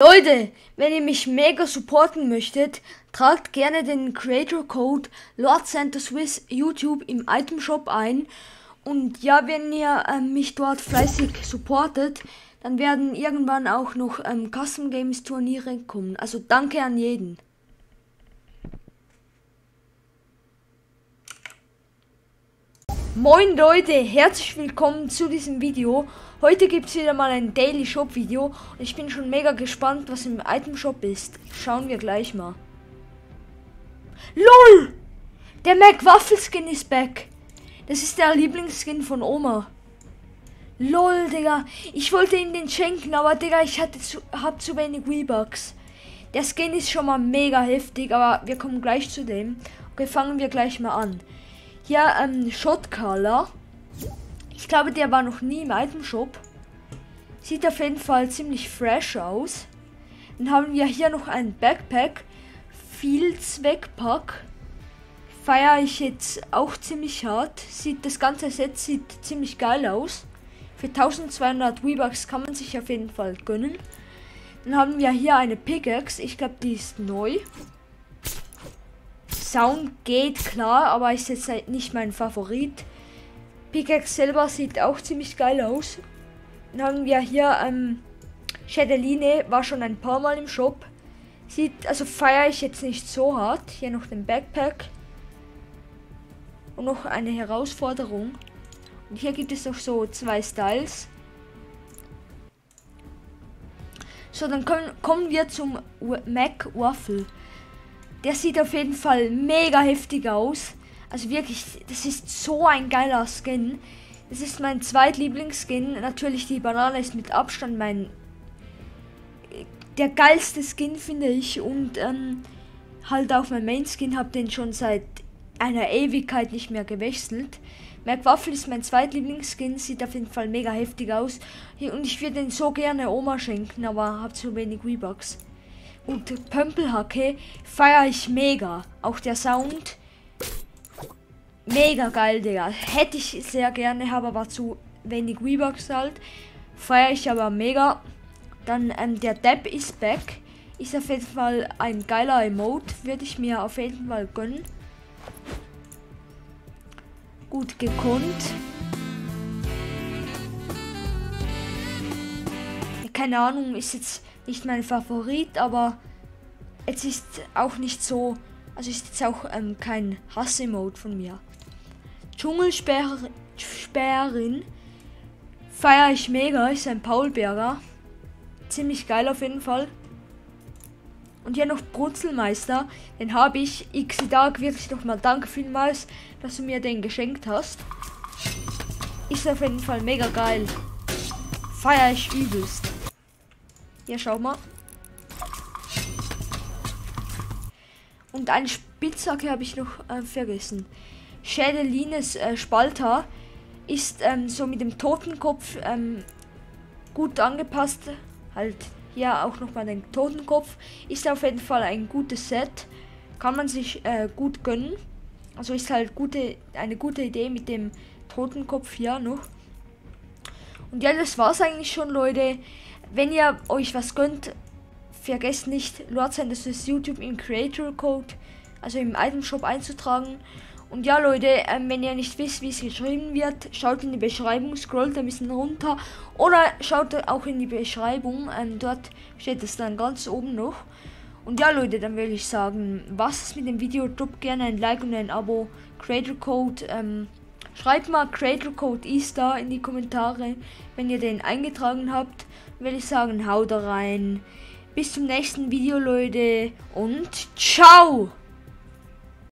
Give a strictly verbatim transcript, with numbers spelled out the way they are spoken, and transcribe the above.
Leute, wenn ihr mich mega supporten möchtet, tragt gerne den Creator Code Lord Center Swiss YouTube im Item Shop ein. Und ja, wenn ihr ähm, mich dort fleißig supportet, dann werden irgendwann auch noch ähm, Custom Games Turniere kommen. Also danke an jeden. Moin Leute, herzlich willkommen zu diesem Video. Heute gibt es wieder mal ein Daily Shop Video und ich bin schon mega gespannt, was im Item Shop ist. Schauen wir gleich mal. LOL! Der McWaffel Skin ist back. Das ist der Lieblingsskin von Oma. LOL, Digga. Ich wollte ihn den schenken, aber Digga, ich hatte zu, hab zu wenig Weebucks. Der Skin ist schon mal mega heftig, aber wir kommen gleich zu dem. Okay, fangen wir gleich mal an. Hier, ähm, Shot Caller. Ich glaube, der war noch nie im Item Shop. Sieht auf jeden Fall ziemlich fresh aus. Dann haben wir hier noch ein Backpack. Viel Zweckpack. Feiere ich jetzt auch ziemlich hart. Sieht, das ganze Set sieht ziemlich geil aus. Für zwölfhundert Weebucks kann man sich auf jeden Fall gönnen. Dann haben wir hier eine Pickaxe. Ich glaube, die ist neu. Sound geht klar, aber ist jetzt nicht mein Favorit. Pickaxe selber sieht auch ziemlich geil aus. Dann haben wir hier ähm, Schädeline, war schon ein paar Mal im Shop. Sieht, also feiere ich jetzt nicht so hart. Hier noch den Backpack. Und noch eine Herausforderung. Und hier gibt es noch so zwei Styles. So, dann können, kommen wir zum McWaffel. Der sieht auf jeden Fall mega heftig aus. Also wirklich, das ist so ein geiler Skin. Das ist mein zweitlieblingsskin. Natürlich, die Banane ist mit Abstand mein... der geilste Skin, finde ich. Und ähm, halt auch mein Main-Skin. Hab den schon seit einer Ewigkeit nicht mehr gewechselt. McWaffel ist mein zweitlieblingsskin. Sieht auf jeden Fall mega heftig aus. Und ich würde den so gerne Oma schenken, aber hab zu wenig Weebucks. Und Pömpelhacke feiere ich mega. Auch der Sound. Mega geil, Digga. Hätte ich sehr gerne, habe aber zu wenig Weebucks halt. Feiere ich aber mega. Dann ähm, der Depp ist back. Ist auf jeden Fall ein geiler Emote. Würde ich mir auf jeden Fall gönnen. Gut, gekonnt. Keine Ahnung, ist jetzt nicht mein Favorit, aber es ist auch nicht so, also ist jetzt auch ähm, kein Hass-Emote von mir. Dschungelspäherin feiere ich mega, ist ein Paulberger. Ziemlich geil auf jeden Fall. Und hier noch Brutzelmeister, den habe ich. X-Tag, wirklich nochmal danke vielmals, dass du mir den geschenkt hast. Ist auf jeden Fall mega geil. Feiere ich übelst. Ja, schau mal. Und eine Spitzhacke habe ich noch äh, vergessen. Schädelines äh, Spalter ist ähm, so mit dem Totenkopf ähm, gut angepasst. Halt hier auch nochmal den Totenkopf. Ist auf jeden Fall ein gutes Set. Kann man sich äh, gut gönnen. Also ist halt gute, eine gute Idee mit dem Totenkopf hier noch. Und ja, das war's eigentlich schon, Leute. Wenn ihr euch was gönnt, vergesst nicht, Lord Center Swiss YouTube im Creator Code, also im Item Shop einzutragen. Und ja, Leute, ähm, wenn ihr nicht wisst, wie es geschrieben wird, schaut in die Beschreibung, scrollt ein bisschen runter oder schaut auch in die Beschreibung. Ähm, dort steht es dann ganz oben noch. Und ja, Leute, dann würde ich sagen, was ist mit dem Video? Drückt gerne ein Like und ein Abo. Creator Code. Ähm, Schreibt mal Creator Code Easter in die Kommentare, wenn ihr den eingetragen habt. Will ich sagen, haut rein. Bis zum nächsten Video, Leute. Und ciao!